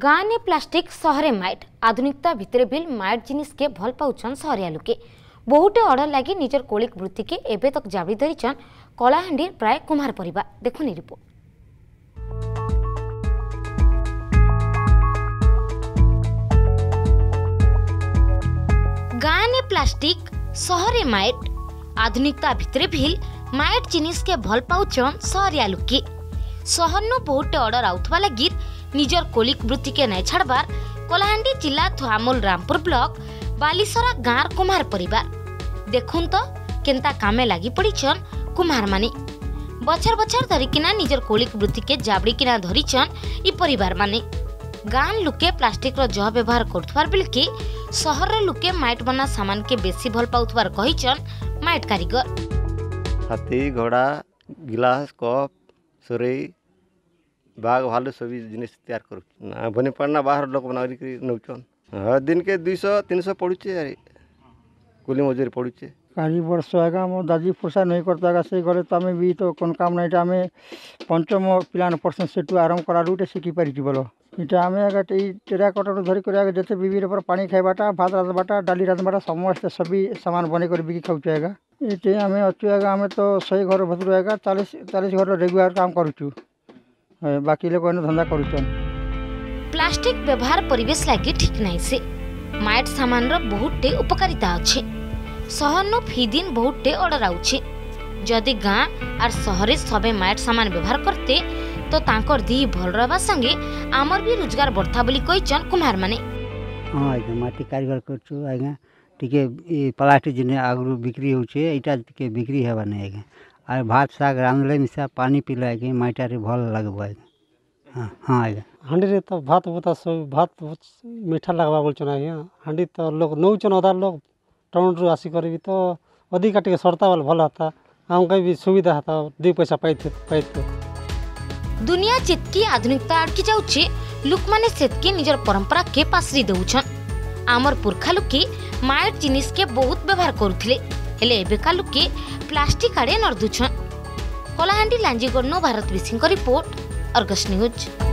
गाँव प्लास्टिक सहरे माइट आधुनिकता भितर बिल माइट जिनिस के भल पाउछन सहरिया लुके बहुटे अडर लगी निजर कोलिक वृत्ति के एबे तक जाबड़ी धरिछन कलाहांडी प्राय कुमार परिवार देखुनी रिपोर्ट। गाँव प्लास्टिक सहरे माइट आधुनिकता भितर बिल माइट जिनिस के भल पाउछन सहरिया लुके सहरनु बहुटे अडर आउथवा लगी निजर कोलिक वृत्ति के नाई छाड़बार कलाहांडी जिला थुआमूल रामपुर ब्लॉक बालीसरा गाँव कुमार परिवार देखुन तो केंता कामे लगी पड़ीछन कुमार माने बछर बछर धरिकिना निजर कोलिक वृत्ति के जाबड़ी किना धरिछन ई परिवार माने। गाँव लुके प्लास्टिक रो जह व्यवहार करथुवार बिलके सहर रो लुके माइट बना सामान के बेसी भल पाउथुवार कहिछन माइट कारीगर। हाथी घोड़ा गिलास कप सुरे बाघ भालू सभी जिन तैयार कर बनी पड़ना बाहर लोग बना नौचन हाँ दिन के 200-300 पड़ुचे अरे कुली मजूरी पड़ुचे कहीं वर्ष आएगा मोर दादी पोसा नहीं करता से गले तो आम भी तो कौन काम नहीं आम पंचम पिलान पर्सन से आरंभ करालु शिखिपारी बोलो इटा आम टेरा कटर धरिक जिते विभिन्न पर पानी खाइबाटा भात रांधवाटा डाली रांधवाटा समस्त सभी सामान बनकर बिकी खाऊ आएगा ये आम अच्छु आएगा आम तो 100 घर भर आएगा 40 घर रेगुलर काम करुचु बाकी लोग धंधा करुचन। प्लास्टिक व्यवहार परिवेश लागी ठीक नहीं से माइट सामान रो बहुते उपकारिता अछि सहर नो फी दिन बहुते ऑर्डर आउछि जदि गाँव आर सहरे सबे माइट सामान व्यवहार करते तो तांकर दी भल रहबा संगे आमर भी रोजगार बढ़ता बोली कहिचन कुमार माने। हां एगो माटी कारीगर करछु आगे ठीके ए प्लास्टिक जिने आगु बिक्री होछे एटा के बिक्री हेबा नै आगे अरे भात साग रांधले मिसा पानी पिलाएगी माइटारे भल लगवा हाँ आगे हांडी तो भात बुता सब भात मीठा लगवा बोलचन आज्ञा हांडी तो लोग नौचन अदा लोग टाउन रु आसिक तो अधिका टे सरता वाल भल हाता आम कहीं भी सुविधा हाता दु पैसा पाई दुनिया जितकी आधुनिकता अड़की जाऊे लोक मैंने सेतकी निजर परंपरा के पासरी दौन आमर पुरखा लुके माइट जिनिस के बहुत व्यवहार करुले हेले एबेका लुके प्लास्टिक आड़े नर्दुछन। कलाहांडी लांजीगढ़ भारत विसिंग रिपोर्ट, अर्गस न्यूज।